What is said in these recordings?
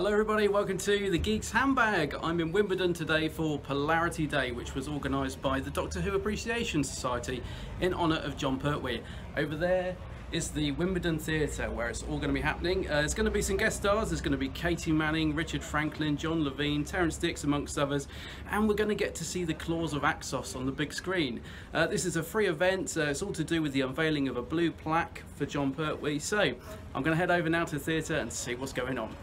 Hello everybody, welcome to The Geeks Handbag. I'm in Wimbledon today for Polarity Day, which was organised by the Doctor Who Appreciation Society in honour of Jon Pertwee. Over there is the Wimbledon Theatre where it's all going to be happening. There's going to be some guest stars. There's going to be Katy Manning, Richard Franklin, John Levene, Terrance Dicks amongst others, and we're going to get to see the Claws of Axos on the big screen. This is a free event. It's all to do with the unveiling of a blue plaque for Jon Pertwee, so I'm going to head over now to the theatre and see what's going on.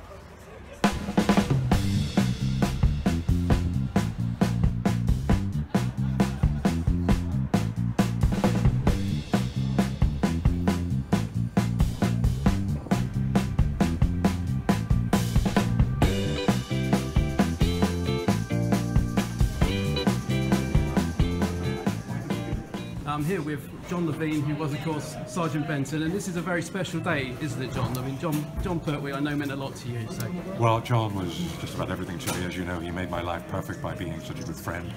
I'm here with John Levene, who was, of course, Sergeant Benton, and this is a very special day, isn't it, John? I mean, Jon Pertwee, I know, meant a lot to you, so... Well, John was just about everything to me. As you know, he made my life perfect by being such a good friend.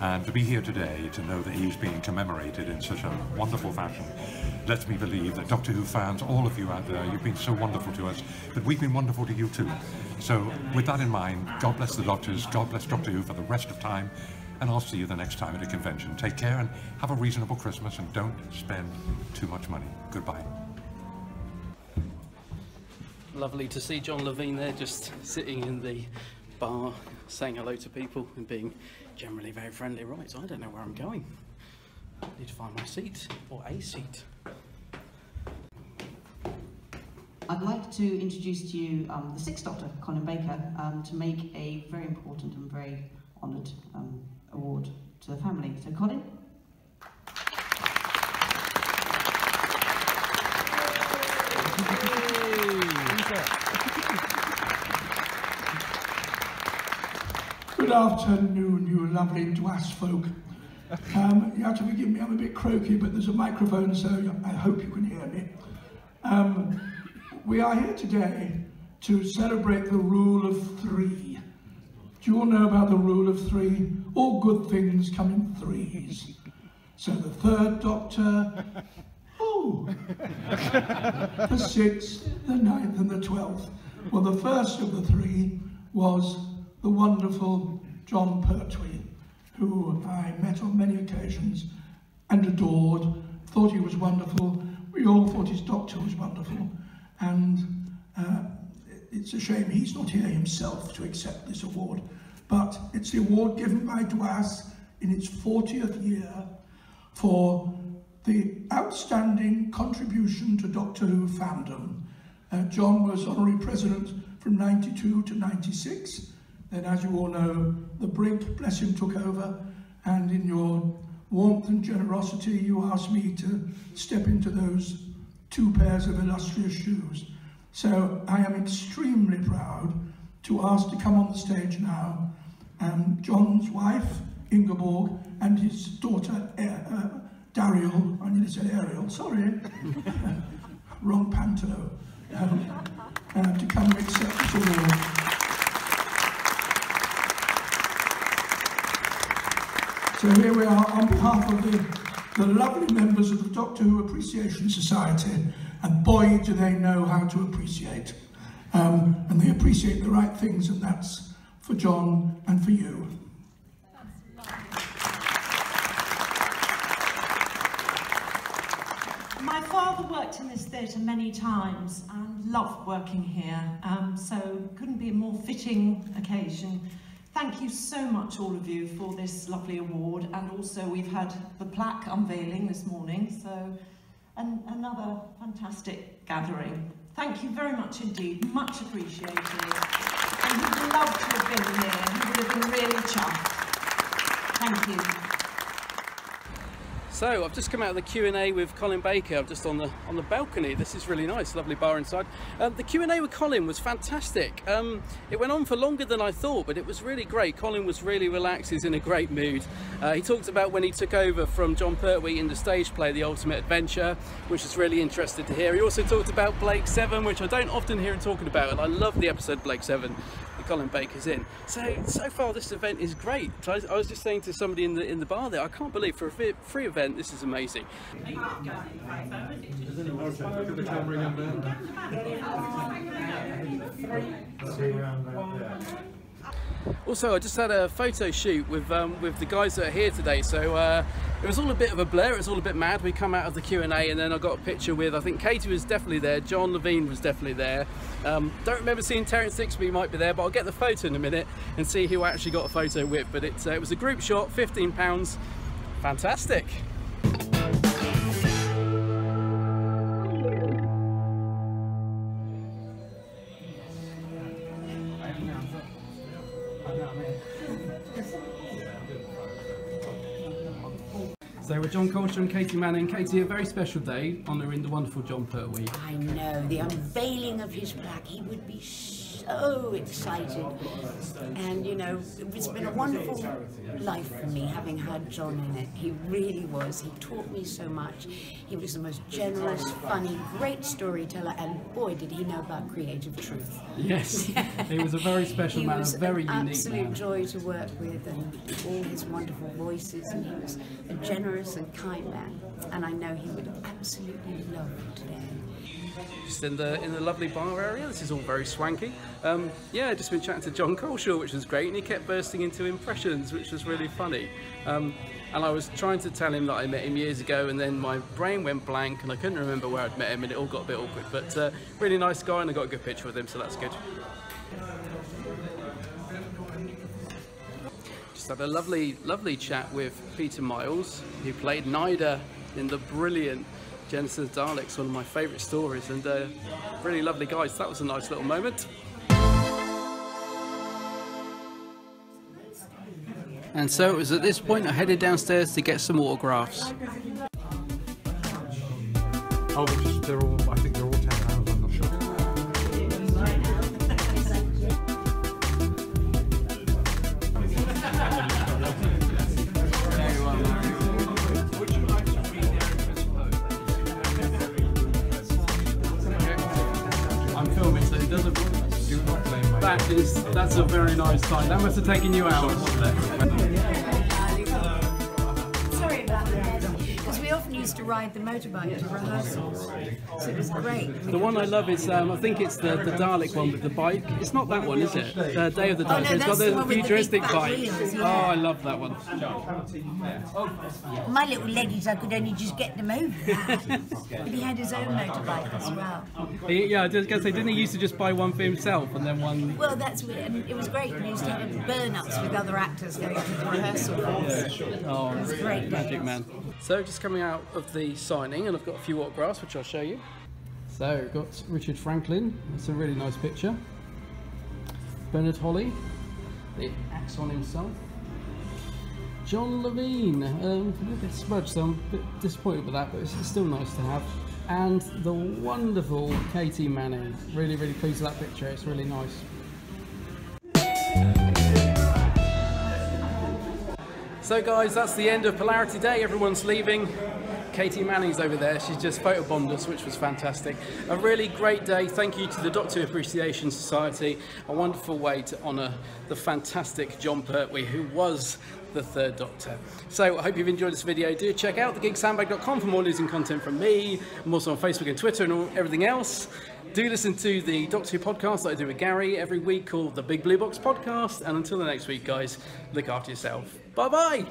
And to be here today, to know that he's being commemorated in such a wonderful fashion, lets me believe that Doctor Who fans, all of you out there, you've been so wonderful to us, but we've been wonderful to you too. So, with that in mind, God bless the Doctors, God bless Doctor Who for the rest of time, and I'll see you the next time at a convention. Take care and have a reasonable Christmas and don't spend too much money. Goodbye. Lovely to see John Levene there, just sitting in the bar, saying hello to people and being generally very friendly. Right, so I don't know where I'm going. I need to find my seat, or a seat. I'd like to introduce to you the Sixth Doctor, Colin Baker, to make a very important and very honoured award to the family. So, Colin. Good afternoon, you lovely dwass folk. You have to forgive me, I'm a bit croaky, but there's a microphone, so I hope you can hear me. We are here today to celebrate the rule of three. Do you all know about the rule of three? All good things come in threes. So the third Doctor, oh, the sixth, the ninth and the 12th. Well, the first of the three was the wonderful Jon Pertwee, who I met on many occasions and adored, thought he was wonderful. We all thought his Doctor was wonderful. And it's a shame he's not here himself to accept this award, but it's the award given by DWAS in its 40th year for the outstanding contribution to Doctor Who fandom. John was honorary president from 92 to 96, then as you all know, the Brig, bless him, took over, and in your warmth and generosity you asked me to step into those two pairs of illustrious shoes. So I am extremely proud to ask to come on the stage now, John's wife, Ingeborg, and his daughter, Ariel. I nearly said Ariel, sorry, wrong panto, to come and accept this award. So here we are on behalf of the lovely members of the Doctor Who Appreciation Society, and boy do they know how to appreciate, and they appreciate the right things, and that's for John and for you. My father worked in this theatre many times and loved working here, so couldn't be a more fitting occasion. Thank you so much, all of you, for this lovely award, and also we've had the plaque unveiling this morning, so another fantastic gathering. Thank you very much indeed, much appreciated. And you would love to have been here, you would have been really chuffed. Thank you. So I've just come out of the Q&A with Colin Baker. I'm just on the balcony. This is really nice, lovely bar inside. The Q&A with Colin was fantastic. It went on for longer than I thought, but it was really great. Colin was really relaxed, he's in a great mood. He talked about when he took over from Jon Pertwee in the stage play The Ultimate Adventure, which is really interesting to hear. He also talked about Blake 7, which I don't often hear him talking about, and I love the episode Blake 7. Colin Baker's in. So far this event is great. I was just saying to somebody in the bar there, I can't believe for a free event this is amazing. Also, I just had a photo shoot with the guys that are here today, so it was all a bit of a blur, it was all a bit mad. We come out of the Q&A and then I got a picture with, I think Katy was definitely there, John Levene was definitely there. Don't remember seeing Terrance Dicks, but he might be there, but I'll get the photo in a minute and see who I actually got a photo with. But it was a group shot, £15, fantastic. So with John Culshaw and Katy Manning. Katy, a very special day, honouring the wonderful Jon Pertwee. I know, the unveiling of his plaque, he would be so excited. And you know, it's been a wonderful life for me having had Jon in it. He really was, he taught me so much. He was the most generous, funny, great storyteller, and boy did he know about creative truth. Yes, he was a very special man, a very unique man. Absolute joy to work with, and all his wonderful voices, and he was a generous and kind man, and I know he would absolutely love today. Just in the lovely bar area, this is all very swanky. Yeah, just been chatting to John Culshaw, which was great, and he kept bursting into impressions, which was really funny. And I was trying to tell him that I met him years ago, and then my brain went blank and I couldn't remember where I'd met him, and it all got a bit awkward. But really nice guy, and I got a good picture with him, so that's good. Just had a lovely, lovely chat with Peter Miles, who played Nyder in the brilliant Genesis of the Daleks, one of my favourite stories, and really lovely guys. That was a nice little moment. And so it was at this point I headed downstairs to get some autographs. Oh, they're all, I think they're all £10, I'm not sure. I'm filming, so it doesn't. Do not blame my. That's a very nice time. That must have taken you hours. To ride the motorbike to rehearsals, so it was great. The one I love is, I think it's the Dalek one with the bike. It's not that one, is it? The Day of the Dalek. Oh, no, it's got the futuristic bike. Wheels, yeah. Oh, I love that one. My little leggies, I could only just get them over. But he had his own motorbike as well. Yeah, I was going to say, didn't he used to just buy one for himself and then one? Well, that's weird. I mean, it was great. He used to have burn-ups with other actors going to the rehearsal. Yeah, sure. Oh, it was great. Magic man. So just coming out of the signing, and I've got a few autographs which I'll show you. So we've got Richard Franklin, that's a really nice picture. Bernard Holley, the Axon himself. John Levene, a little bit smudged, so I'm a bit disappointed with that, but it's still nice to have. And the wonderful Katy Manning, really, really pleased with that picture, it's really nice. So guys, that's the end of Polarity Day, everyone's leaving. Katy Manning's over there, she's just photobombed us, which was fantastic. A really great day, thank you to the Doctor Who Appreciation Society, a wonderful way to honour the fantastic Jon Pertwee, who was the third Doctor. So I hope you've enjoyed this video. Do check out thegeeksandbag.com for more news and content from me. I'm also on Facebook and Twitter and everything else. Do listen to the Doctor Who podcast that I do with Gary every week called the Big Blue Box Podcast. And until the next week, guys, look after yourself. Bye-bye.